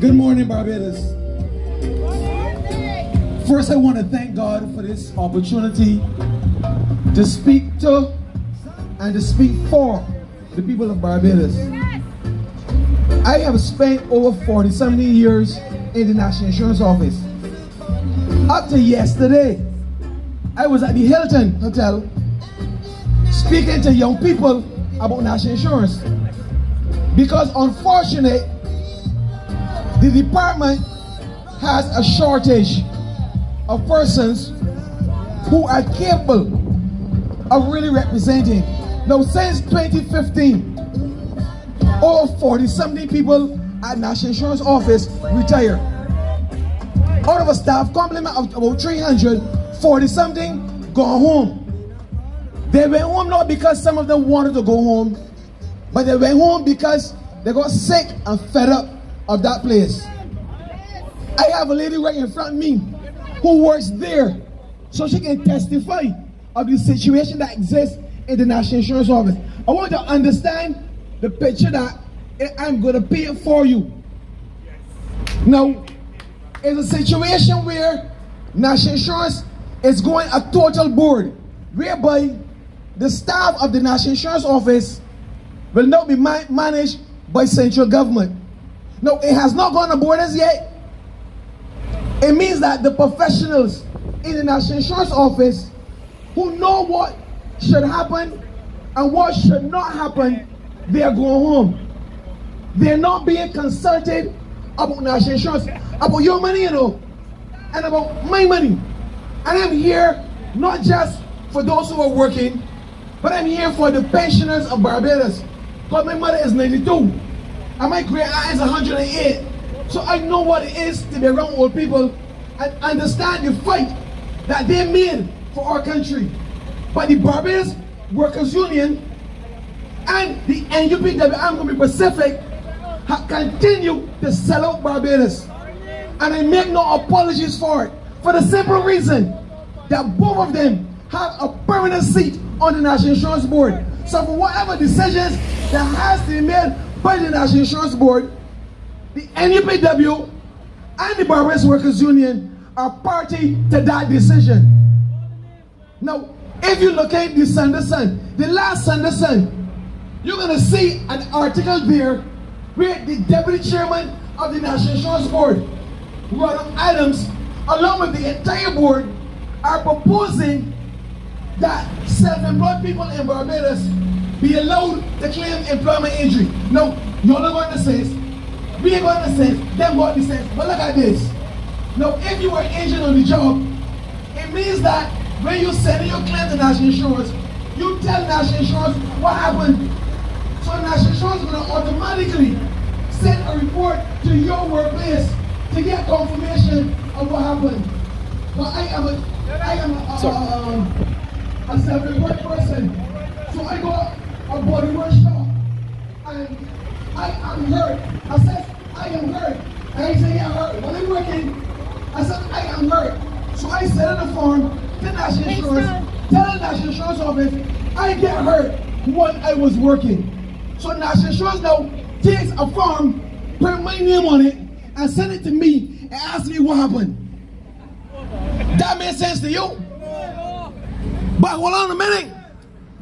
Good morning, Barbados. First, I want to thank God for this opportunity to speak to and to speak for the people of Barbados. I have spent over 47 years in the National Insurance Office. Up to yesterday, I was at the Hilton Hotel speaking to young people about national insurance, because unfortunately, the department has a shortage of persons who are capable of really representing. Now, since 2015, over 40-something people at National Insurance Office retired. Out of a staff complement of about 340-something gone home. They went home not because some of them wanted to go home, but they went home because they got sick and fed up of that place. I have a lady right in front of me who works there, so she can testify of the situation that exists in the National Insurance Office. I want you to understand the picture that I'm going to paint for you. Now, it's a situation where National Insurance is going a total board, whereby the staff of the National Insurance Office will now be managed by central government. No, it has not gone to board as yet. It means that the professionals in the National Insurance Office who know what should happen and what should not happen, they are going home. They are not being consulted about national insurance, about your money, you know, and about my money. And I'm here not just for those who are working, but I'm here for the pensioners of Barbados. Because my mother is 92. And my great aunt is 108, so I know what it is to be around old people and understand the fight that they made for our country. But the Barbados Workers' Union and the NUPW, I'm going to be Pacific, have continued to sell out Barbados. And I make no apologies for it, for the simple reason that both of them have a permanent seat on the National Insurance Board. So for whatever decisions that has to be made by the National Insurance Board, the NUPW and the Barbados Workers' Union are party to that decision. Now, if you look at the Sunday Sun, the last Sunday Sun, you're going to see an article there where the Deputy Chairman of the National Insurance Board, Rodham Adams, along with the entire board, are proposing that self-employed people in Barbados be allowed to claim employment injury. Now, y'all are going to say, we are going to say, them going to say, but look at this. Now, if you are injured on the job, it means that when you send your claim to National Insurance, you tell National Insurance what happened. So National Insurance is going to automatically send a report to your workplace to get confirmation of what happened. But I am a self-employed person, so I got a body workshop, and I am hurt. I said, I am hurt. I ain't saying yeah, I'm hurt. When I'm working, I said, I am hurt. So I said on the form to National Insurance, tell the National Insurance Office, I get hurt when I was working. So National Insurance now takes a form, put my name on it, and send it to me and ask me what happened. That makes sense to you? But hold on a minute.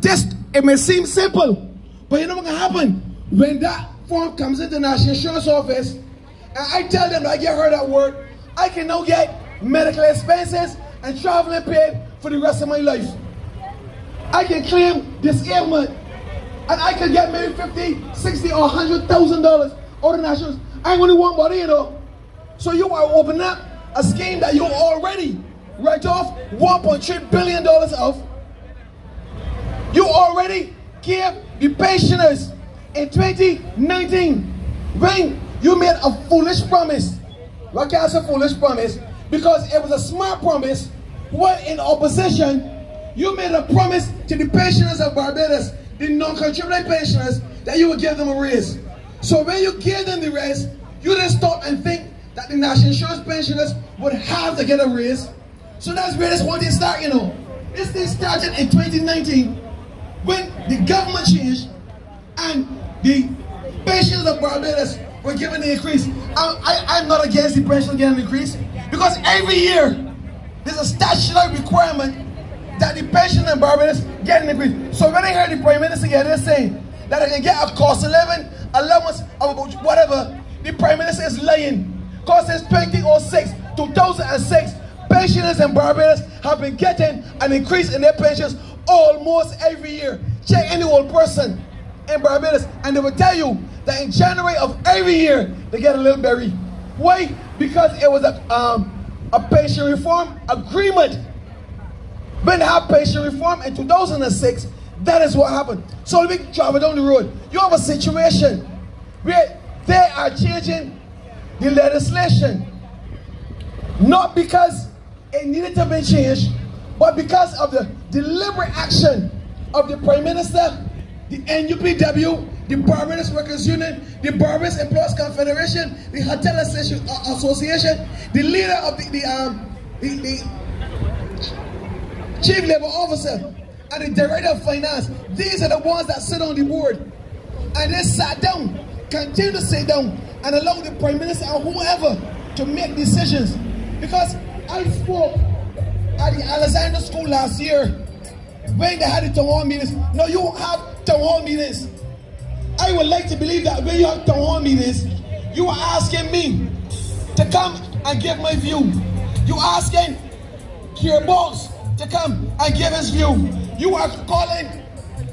Just, it may seem simple, but you know what can happen? When that form comes into the National Insurance Office, and I tell them that I get hurt at work, I can now get medical expenses and traveling paid for the rest of my life. I can claim disablement, and I can get maybe $50,000, $60,000, or $100,000 out of National Insurance. I ain't only one body, you know. So you are opening up a scheme that you already write off $1.3 billion of. You already gave the pensioners in 2019 when you made a foolish promise. Well, I can't say foolish promise because it was a smart promise. When in opposition, you made a promise to the pensioners of Barbados, the non-contributing pensioners, that you would give them a raise. So when you gave them the raise, you didn't stop and think that the national insurance pensioners would have to get a raise. So that's where this one thing started, you know. This thing started in 2019. When the government changed and the pensioners of Barbados We're giving the increase. I'm not against the pension getting an increase, because every year there's a statutory requirement that the pension in Barbados get an increase. So when I heard the Prime Minister get this saying that I can get a cost 11 allowance of whatever, the Prime Minister is lying. Because since 2006, pensioners in Barbados have been getting an increase in their pensions almost every year. Check any old person in Barbados and they will tell you that in January of every year they get a little berry. Why? Because it was a pension reform agreement. When they had pension reform in 2006, that is what happened. So let me travel down the road. You have a situation where they are changing the legislation, not because it needed to be changed, but because of the deliberate action of the Prime Minister, the NUPW, the Barbados Workers' Union, the Barbados Employers' Confederation, the Hotel Association, the leader of the Chief Labour Officer, and the Director of Finance. These are the ones that sit on the board. And they sat down, continue to sit down, and allow the Prime Minister or whoever to make decisions. Because I spoke at the Alexander School last year when they had the town hall meetings. No, you won't have town hall meetings. I would like to believe that when you have town hall meetings, you are asking me to come and give my view. You are asking your boss to come and give his view. You are calling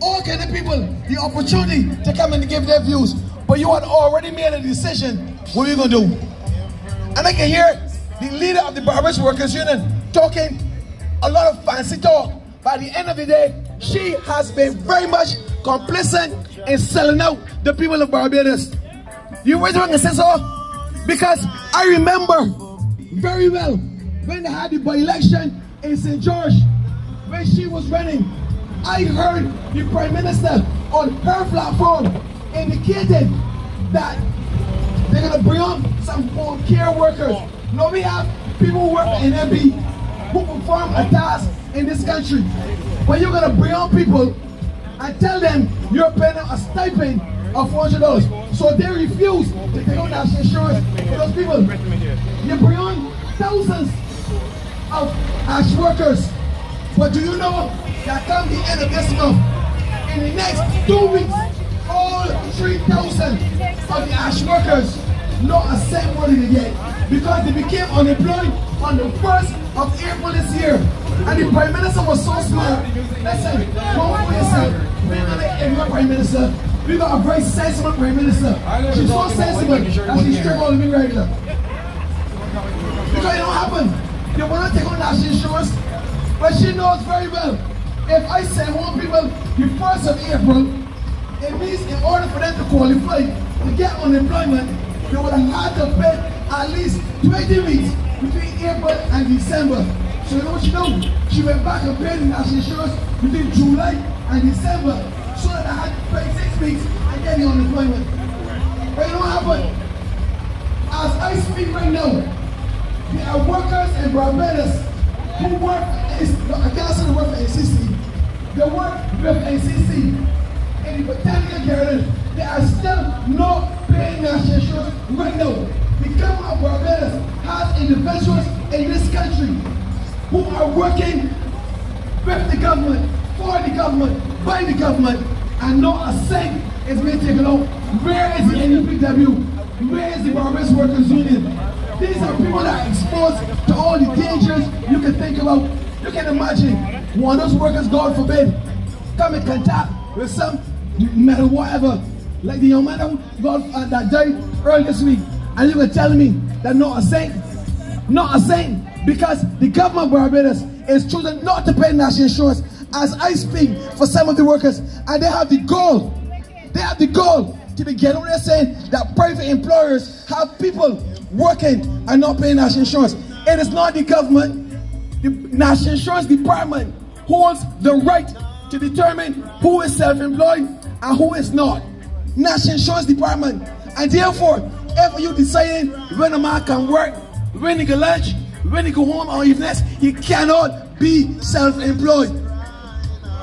all kind of people the opportunity to come and give their views. But you had already made a decision. What are you going to do? And I can hear the leader of the Barbados Workers' Union talking a lot of fancy talk. By the end of the day, she has been very much complicit in selling out the people of Barbados. You were doing this, so? Because I remember very well when they had the by-election in St. George, when she was running, I heard the Prime Minister on her platform indicated that they're going to bring on some care workers. No, we have people who work in MB who perform a task in this country. But you're going to bring on people and tell them you're paying them a stipend of $400. So they refuse to take on national insurance for those people. You bring on thousands of ash workers. But do you know that come the end of this month, in the next 2 weeks, all 3,000 of the ASH workers not a cent money to get, because they became unemployed on the 1st of April this year. And the Prime Minister was so smart. Listen, one for yourself. We're not like every Prime Minister. We got a very sensible Prime Minister. She's so sensible that she's still going to be regular. Because it don't happen. They want to take on national insurance, but she knows very well. If I send home people the 1st of April, it means in order for them to qualify to get unemployment, they would have had to pay at least 20 weeks between April and December. So you know what she did? She went back and paid the national insurance between July and December, so that I had to pay 6 weeks and get the unemployment. But you know what happened? As I speak right now, there are workers in Barbados who work, I can't say the work for NCC, they work with NCC. In the Botanical Garden, they are still not paying national insurance right now. The government of Barbados has individuals in this country who are working with the government, for the government, by the government, and not a cent is being taken out. Where is the NUPW? Where is the Barbados Workers' Union? These are people that are exposed to all the dangers you can think about. You can imagine one of those workers, God forbid, come in contact with some matter whatever, like the young man that died early this week, and you were telling me that not a thing, because the government of Barbados is choosing not to pay national insurance as I speak for some of the workers, and they have the goal to be getting what they're saying, that private employers have people working and not paying national insurance. It is not the government, the National Insurance Department holds the right to determine who is self-employed and who is not. National Insurance Department. And therefore, if you deciding when a man can work, when he can lunch, when he go home or evening, he cannot be self-employed.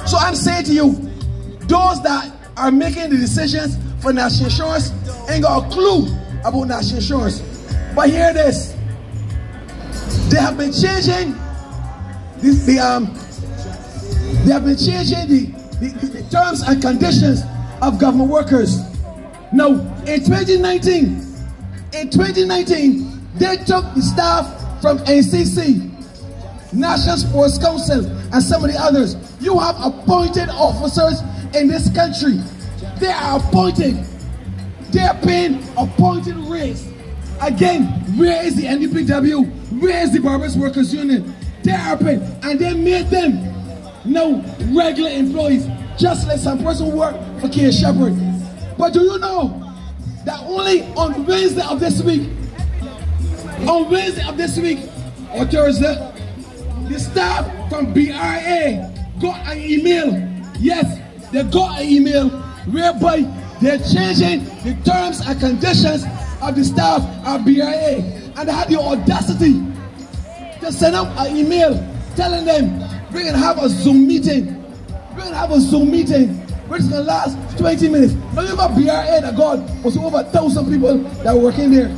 So I'm saying to you, those that are making the decisions for national insurance ain't got a clue about national insurance. But hear this, they have been changing this, they have been changing the terms and conditions of government workers. Now, in 2019, they took the staff from NCC, National Sports Council, and some of the others. You have appointed officers in this country. They are appointed. They are paying appointed rates. Again, where is the NUPW? Where is the Barbados Workers' Union? They are paying, and they made them no regular employees, just like some person who worked for K. Shepherd. But do you know that only on Wednesday of this week, or Thursday, the staff from BRA got an email. Yes, they got an email whereby they're changing the terms and conditions of the staff at BIA, and they had the audacity to send out an email telling them we're gonna have a Zoom meeting. We're just gonna last 20 minutes. Remember BRA that God was over 1,000 people that were working there.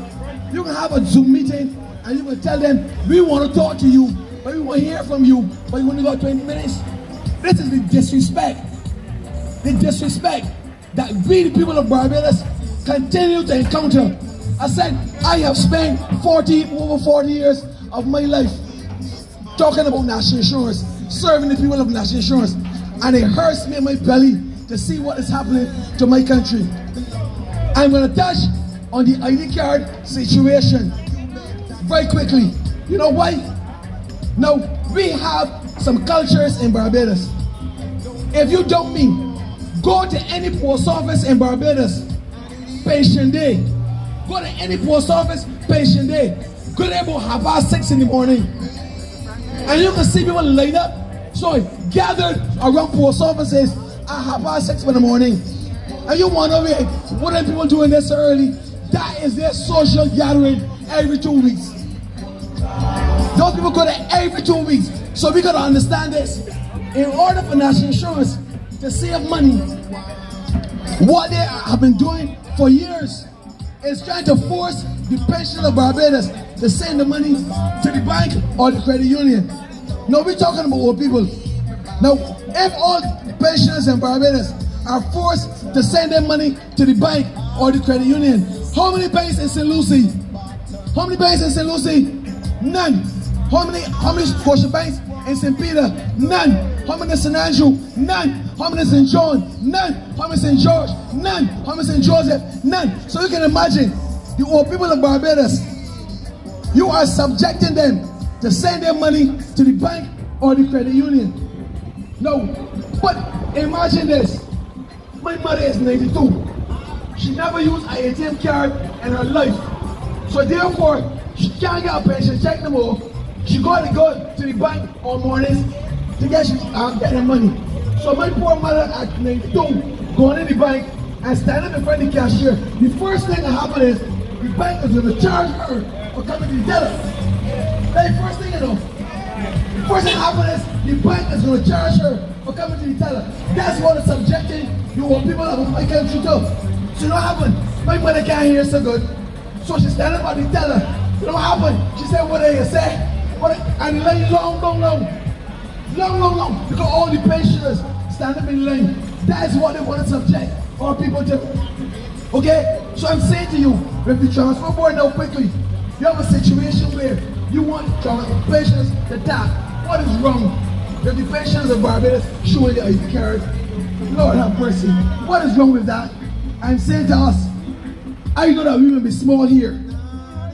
You can have a Zoom meeting and you can tell them we want to talk to you, but we want to hear from you, but you only got 20 minutes. This is the disrespect. The disrespect that we, the people of Barbados, continue to encounter. I said, I have spent over 40 years of my life talking about national insurance, serving the people of national insurance, and it hurts me in my belly to see what is happening to my country. I'm going to touch on the ID card situation very quickly. You know why? Now, we have some cultures in Barbados. If you don't mean, go to any post office in Barbados, pension day. Go to any post office, pension day. Go there about 6:30 in the morning. And you can see people lined up, so gathered around post offices at 6:30 in the morning. And you wonder, what are people doing this early? That is their social gathering every 2 weeks. Those people go there every 2 weeks. So we gotta understand this. In order for national insurance to save money, what they have been doing for years is trying to force the pension of Barbados to send the money to the bank or the credit union. Now we're talking about old people. Now, if all pensioners in Barbados are forced to send their money to the bank or the credit union, how many banks in St. Lucy? None. How many social banks in St. Peter? None. How many St. Andrew? None. How many St. John? None. How many St. George? None. How many St. Joseph? None. So you can imagine the old people of Barbados, you are subjecting them to send their money to the bank or the credit union. No, but imagine this. My mother is 92. She never used an ATM card in her life. So therefore, she can't get a pension check no more. She got to go to the bank all mornings to get her money. So my poor mother at 92, going to the bank and standing in front of the cashier, the first thing that happened is the bank is going to charge her for coming to the teller. That's the first thing you know. The first thing that happened is the bank is going to charge her for coming to the teller. That's what is subjecting you old people of my country to. So you know what happened? My mother can't hear so good. So she's standing by the teller. You know what happened? She said, what did you say? And lay long. Because all the pensioners stand up in line. That is what they want to subject all people to. Okay? So I'm saying to you, with the transfer board now quickly, you have a situation where you want pensioners to tap. What is wrong with the pensioners of Barbados showing their ID card? Lord have mercy. What is wrong with that? I'm saying to us, I know that we may be small here.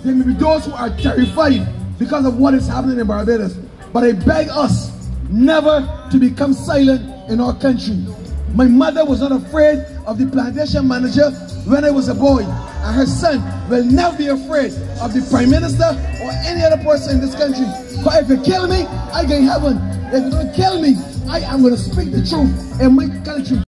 There may be those who are terrified because of what is happening in Barbados. But I beg us never to become silent in our country. My mother was not afraid of the plantation manager when I was a boy, and her son will never be afraid of the prime minister or any other person in this country. But if you kill me, I go to heaven. If you don't kill me, I am going to speak the truth in my country.